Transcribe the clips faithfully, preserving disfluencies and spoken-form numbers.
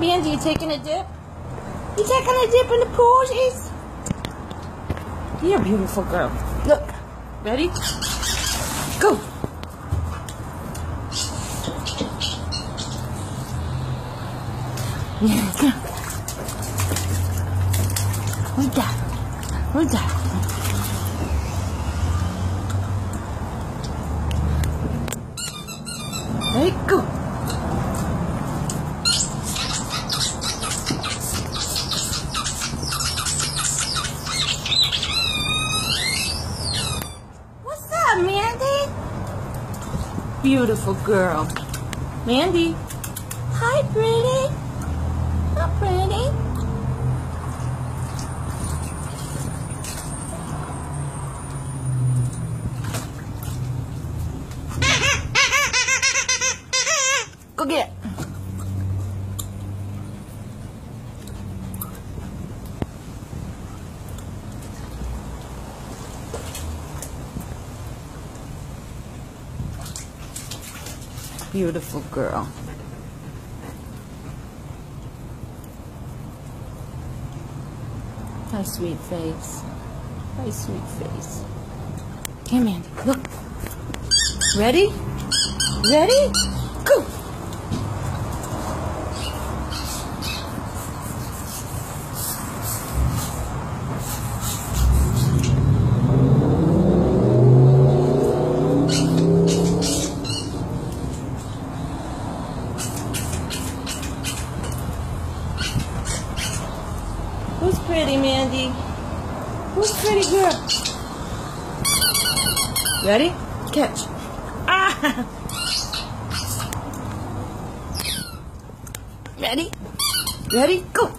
Mandy, you taking a dip? You taking a dip in the pools? You're a beautiful girl. Look. Ready? Go. Yeah, go. Where's that? Where's that? Ready? Go. What's up, Mandy? Beautiful girl. Mandy. Hi, pretty. Not pretty. Go get it. Beautiful girl. Hi, sweet face. Hi, sweet face. Here, Mandy, look. Ready? Ready? Go! Who's pretty, Mandy? Who's pretty girl? Ready? Catch. Ah! Ready? Ready? Go!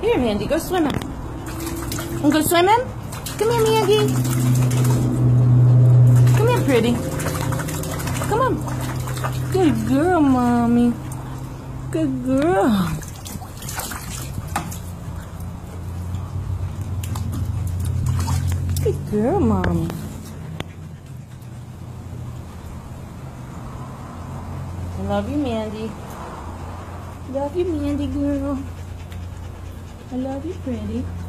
Here, Mandy, go swimming. And go swimming? Come here, Mandy. Pretty. Come on. Good girl, Mommy. Good girl. Good girl, Mommy. I love you, Mandy. Love you, Mandy girl. I love you, pretty.